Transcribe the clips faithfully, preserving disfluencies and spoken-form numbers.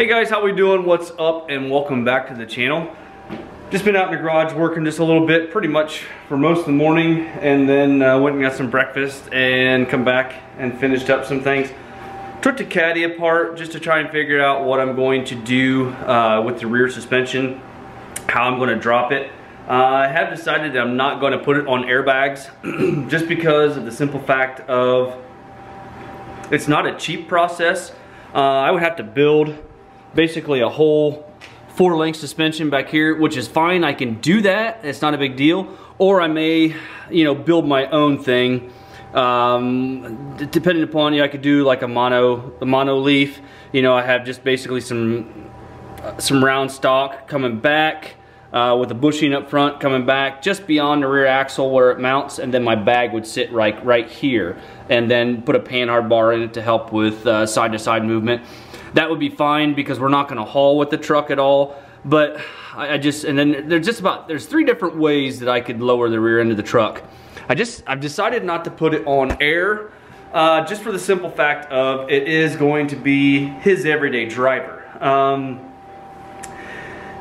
Hey guys, how we doing? What's up and welcome back to the channel. Just been out in the garage working just a little bit, pretty much for most of the morning, and then uh, went and got some breakfast and come back and finished up some things. Took the Caddy apart just to try and figure out what I'm going to do uh, with the rear suspension, how I'm going to drop it. Uh, I have decided that I'm not going to put it on airbags just because of the simple fact of it's not a cheap process. Uh, I would have to build basically a whole four link suspension back here, which is fine. I can do that, it's not a big deal. Or I may, you know, build my own thing. Um, depending upon, you know, I could do like a mono, a mono leaf. You know, I have just basically some, some round stock coming back uh, with a bushing up front coming back just beyond the rear axle where it mounts, and then my bag would sit right, right here, and then put a panhard bar in it to help with uh, side to side movement. That would be fine because we're not gonna haul with the truck at all. But I, I just, and then there's just about, there's three different ways that I could lower the rear end of the truck. I just, I've decided not to put it on air uh, just for the simple fact of it is going to be his everyday driver. Um,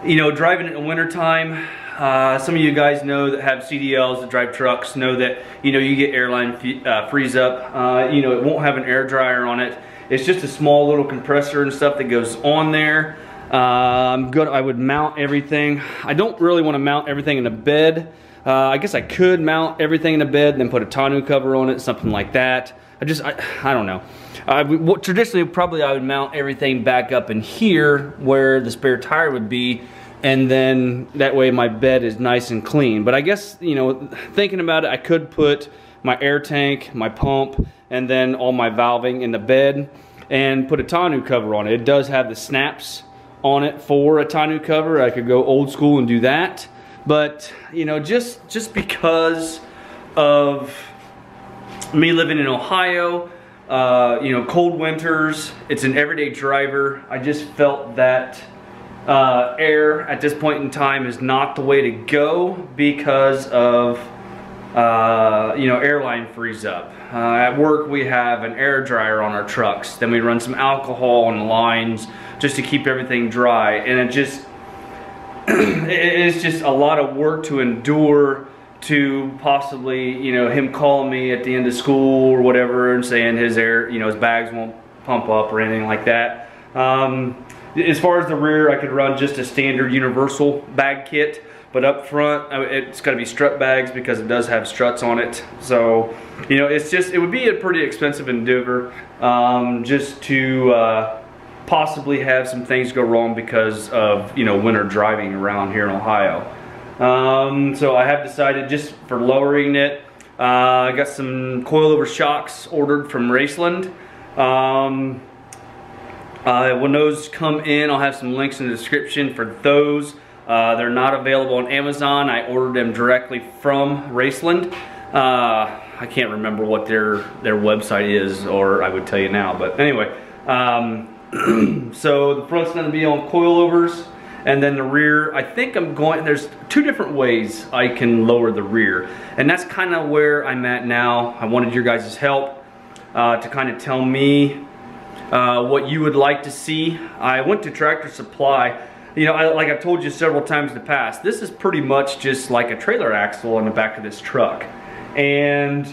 you know, driving it in wintertime, uh, some of you guys know that have C D Ls that drive trucks know that, you know, you get airline uh, freeze up, uh, you know, it won't have an air dryer on it. It's just a small little compressor and stuff that goes on there. Uh, I'm good. I would mount everything. I don't really want to mount everything in a bed. Uh, I guess I could mount everything in a bed and then put a tonneau cover on it, something like that. I just, I, I don't know. I, what, traditionally, probably I would mount everything back up in here where the spare tire would be, and then that way my bed is nice and clean. But I guess, you know, thinking about it, I could put my air tank, my pump, and then all my valving in the bed and put a tonneau cover on it. It does have the snaps on it for a tonneau cover. I could go old school and do that. But, you know, just, just because of me living in Ohio, uh, you know, cold winters, it's an everyday driver. I just felt that uh, air at this point in time is not the way to go because of Uh, you know, airline freeze up. Uh, at work we have an air dryer on our trucks. Then we run some alcohol on the lines just to keep everything dry. And it just, it's just a lot of work to endure to possibly, you know, him calling me at the end of school or whatever and saying his air, you know, his bags won't pump up or anything like that. Um, as far as the rear, I could run just a standard universal bag kit. But up front, it's got to be strut bags because it does have struts on it. So, you know, it's just, it would be a pretty expensive endeavor um, just to uh, possibly have some things go wrong because of, you know, winter driving around here in Ohio. Um, so I have decided just for lowering it, uh, I got some coilover shocks ordered from Raceland. Um, uh, when those come in, I'll have some links in the description for those. Uh, they're not available on Amazon. I ordered them directly from Raceland. Uh, I can't remember what their their website is, or I would tell you now. But anyway, um, so the front's going to be on coilovers, and then the rear. I think I'm going. There's two different ways I can lower the rear, and that's kind of where I'm at now. I wanted your guys' help uh, to kind of tell me uh, what you would like to see. I went to Tractor Supply. You know, I, like I've told you several times in the past, this is pretty much just like a trailer axle on the back of this truck. And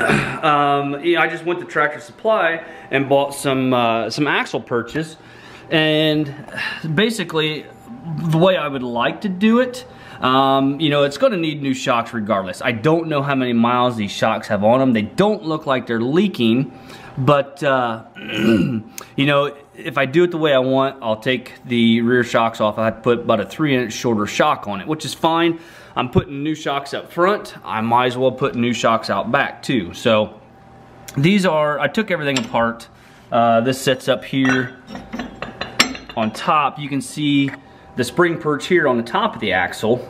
um, you know, I just went to Tractor Supply and bought some, uh, some axle purchase. And basically, the way I would like to do it, um, you know, it's going to need new shocks regardless. I don't know how many miles these shocks have on them. They don't look like they're leaking. But, uh, you know, if I do it the way I want, I'll take the rear shocks off. I have to put about a three inch shorter shock on it, which is fine. I'm putting new shocks up front. I might as well put new shocks out back too. So these are, I took everything apart. Uh, this sets up here on top. You can see the spring perch here on the top of the axle.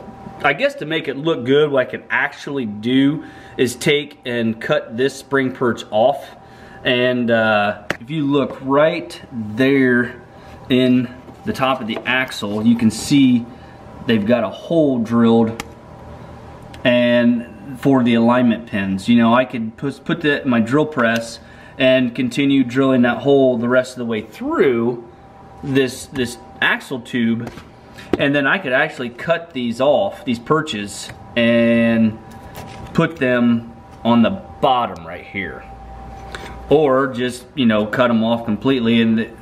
I guess to make it look good, what I can actually do is take and cut this spring perch off. And uh, if you look right there in the top of the axle, you can see they've got a hole drilled and for the alignment pins. You know, I could put, put that in my drill press and continue drilling that hole the rest of the way through this this axle tube, and then I could actually cut these off, these perches, and put them on the bottom right here, or just, you know, cut them off completely and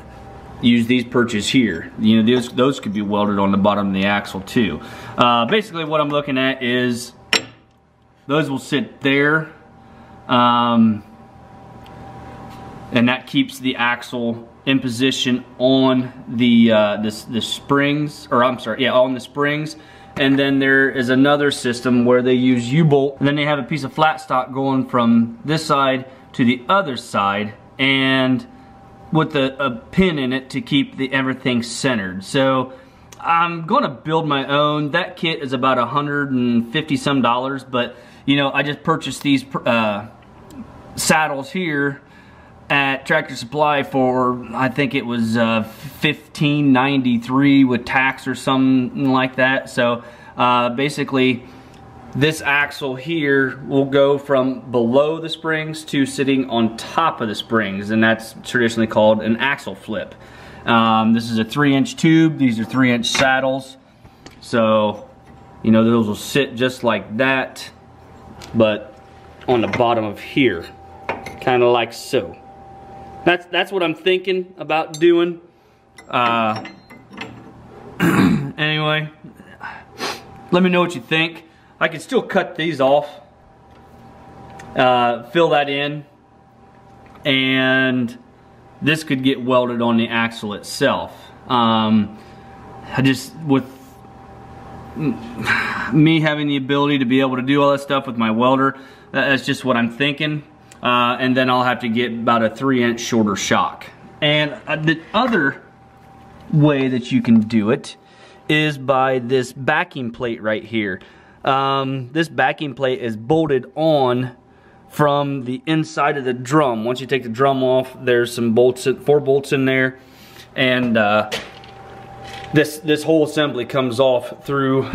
use these perches here. You know, those, those could be welded on the bottom of the axle too. Uh, basically what I'm looking at is those will sit there, um, and that keeps the axle in position on the uh, this the springs, or I'm sorry, yeah, on the springs. And then there is another system where they use U-bolt, and then they have a piece of flat stock going from this side to the other side, and with a, a pin in it to keep the everything centered. So I'm gonna build my own. That kit is about a hundred and fifty some dollars, but you know, I just purchased these uh, saddles here at Tractor Supply for, I think it was uh, fifteen ninety-three with tax or something like that. So uh, basically this axle here will go from below the springs to sitting on top of the springs, and that's traditionally called an axle flip. Um, this is a three inch tube, these are three inch saddles, so you know, those will sit just like that, but on the bottom of here, kind of like so. That's that's what I'm thinking about doing. Uh, anyway, let me know what you think. I can still cut these off, uh, fill that in, and this could get welded on the axle itself. Um, I just, with me having the ability to be able to do all that stuff with my welder, that's just what I'm thinking. Uh, and then I'll have to get about a three inch shorter shock. And uh, the other way that you can do it is by this backing plate right here. Um, this backing plate is bolted on from the inside of the drum. Once you take the drum off, there's some bolts, four bolts in there, and uh, this, this whole assembly comes off through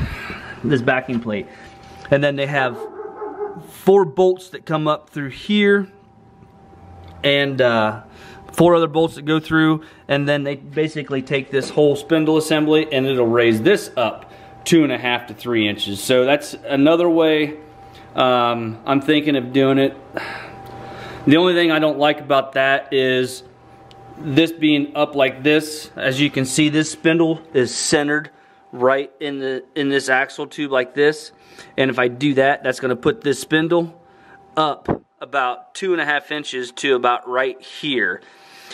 this backing plate. And then they have four bolts that come up through here, and uh, four other bolts that go through, and then they basically take this whole spindle assembly and it'll raise this up two and a half to three inches. So that's another way um, I'm thinking of doing it. The only thing I don't like about that is this being up like this. As you can see, this spindle is centered right in the in this axle tube like this, and if I do that, that's going to put this spindle up about two and a half inches to about right here,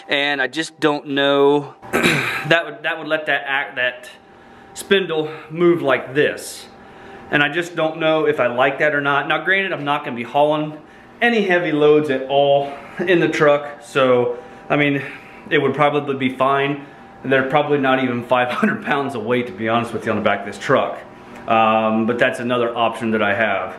and I just don't know that would that would let that act that spindle move like this, and I just don't know if I like that or not. Now granted, I'm not going to be hauling any heavy loads at all in the truck, so I mean, it would probably be fine. They're probably not even five hundred pounds of weight, to be honest with you, on the back of this truck. Um, but that's another option that I have.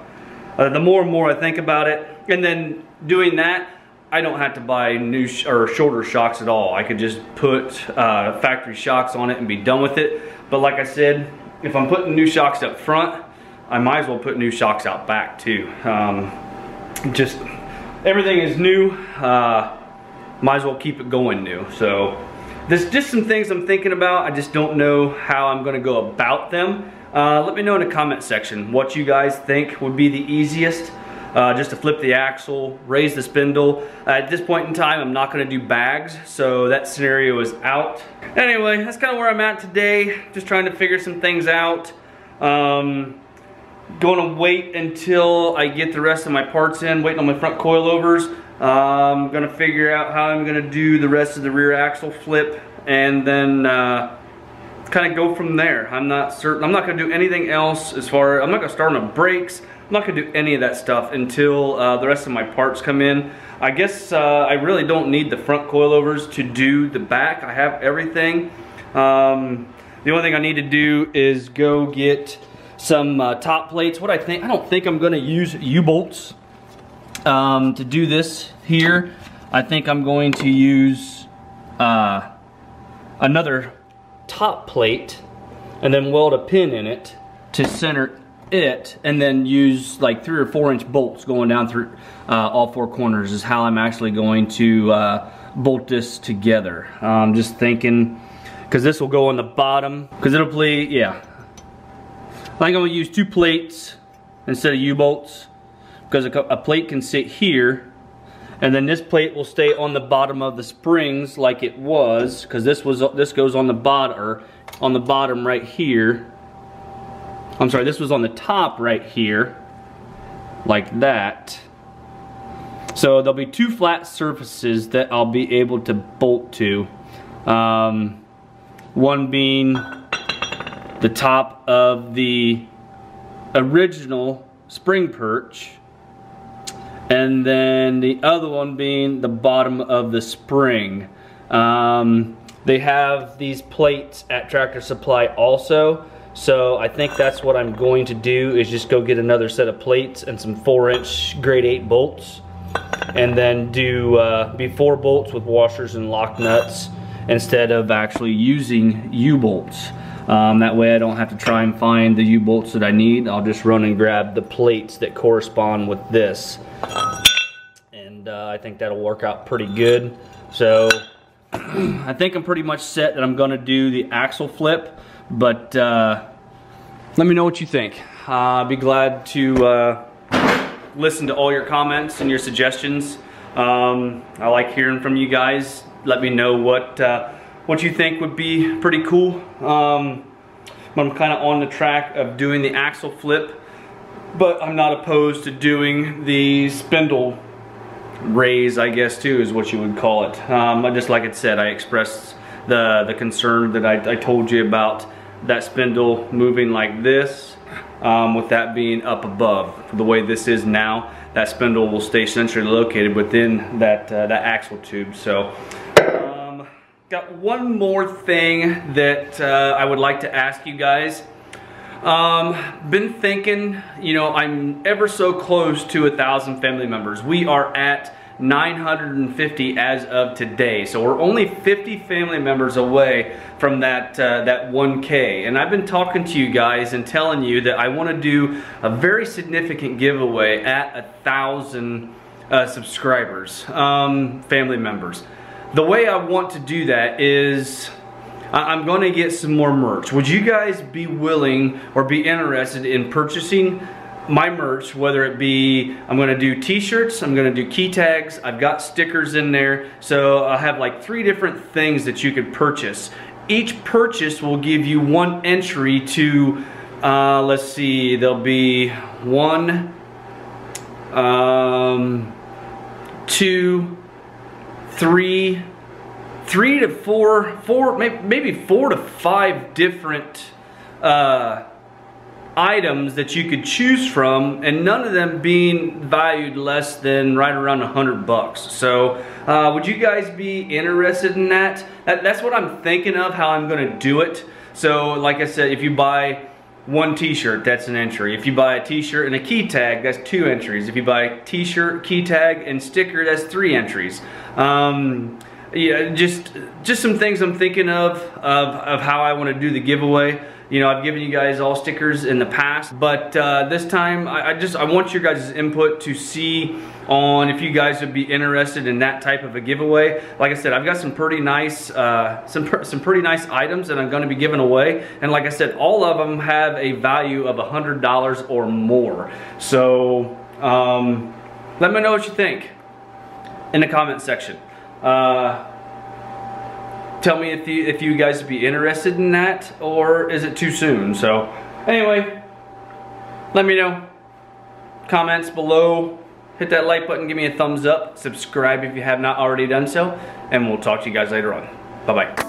Uh, the more and more I think about it, and then doing that, I don't have to buy new sh or shorter shocks at all. I could just put uh, factory shocks on it and be done with it. But like I said, if I'm putting new shocks up front, I might as well put new shocks out back too. Um, just everything is new. Uh, might as well keep it going new. So. There's just some things I'm thinking about. I just don't know how I'm gonna go about them. Uh, let me know in the comment section what you guys think would be the easiest. Uh, just to flip the axle, raise the spindle. Uh, at this point in time, I'm not gonna do bags, so that scenario is out. Anyway, that's kind of where I'm at today. Just trying to figure some things out. Um, gonna wait until I get the rest of my parts in, waiting on my front coilovers. I'm um, gonna figure out how I'm gonna do the rest of the rear axle flip, and then uh, kind of go from there. I'm not certain. I'm not gonna do anything else as far. I'm not gonna start on the brakes. I'm not gonna do any of that stuff until uh, the rest of my parts come in. I guess uh, I really don't need the front coilovers to do the back. I have everything. Um, the only thing I need to do is go get some uh, top plates. What I think. I don't think I'm gonna use U-bolts. Um, to do this here, I think I'm going to use uh, another top plate and then weld a pin in it to center it, and then use like three or four inch bolts going down through uh, all four corners is how I'm actually going to uh, bolt this together. I'm um, just thinking, because this will go on the bottom, because it'll play, yeah. I think I'm going to use two plates instead of U-bolts, because a, a plate can sit here, and then this plate will stay on the bottom of the springs like it was, because this was this goes on the bottom, or on the bottom right here. I'm sorry, this was on the top right here, like that. So there'll be two flat surfaces that I'll be able to bolt to. Um, one being the top of the original spring perch, and then the other one being the bottom of the spring. Um, they have these plates at Tractor Supply also, so I think that's what I'm going to do, is just go get another set of plates and some four inch grade eight bolts, and then do uh, be four bolts with washers and lock nuts instead of actually using U-bolts. Um, that way I don't have to try and find the U-bolts that I need. I'll just run and grab the plates that correspond with this. And uh, I think that'll work out pretty good. So I think I'm pretty much set that I'm gonna do the axle flip, but uh, let me know what you think. Uh, I'll be glad to uh, listen to all your comments and your suggestions. Um, I like hearing from you guys. Let me know what uh, what you think would be pretty cool. Um, I'm kind of on the track of doing the axle flip, but I'm not opposed to doing the spindle raise, I guess, too, is what you would call it. Um, just like it said, I expressed the, the concern that I, I told you about, that spindle moving like this, um, with that being up above. The way this is now, that spindle will stay centrally located within that, uh, that axle tube. So. Got one more thing that uh, I would like to ask you guys. Um, been thinking, you know, I'm ever so close to a thousand family members. We are at nine hundred fifty as of today, so we're only fifty family members away from that uh, that one K. And I've been talking to you guys and telling you that I want to do a very significant giveaway at a thousand uh, subscribers, um, family members. The way I want to do that is I'm going to get some more merch. Would you guys be willing or be interested in purchasing my merch, whether it be, I'm going to do t-shirts, I'm going to do key tags, I've got stickers in there, so I have like three different things that you could purchase. Each purchase will give you one entry to, uh, let's see, there'll be one, um, two, three, three to four, four, maybe four to five different uh, items that you could choose from, and none of them being valued less than right around a hundred bucks. So uh, would you guys be interested in that? that? That's what I'm thinking of, how I'm gonna do it. So like I said, if you buy one t-shirt, that's an entry. If you buy a t-shirt and a key tag, that's two entries. If you buy a t-shirt, key tag, and sticker, that's three entries. Um, yeah, just just some things I'm thinking of, of, of how I want to do the giveaway. You know, I've given you guys all stickers in the past, but uh, this time I, I just, I want your guys' input to see on if you guys would be interested in that type of a giveaway. Like I said, I've got some pretty nice, uh, some, some pretty nice items that I'm going to be giving away. And like I said, all of them have a value of one hundred dollars or more. So um, let me know what you think in the comment section. Uh, Tell me if you, if you guys would be interested in that, or is it too soon? So anyway, let me know. Comments below. Hit that like button. Give me a thumbs up. Subscribe if you have not already done so. And we'll talk to you guys later on. Bye-bye.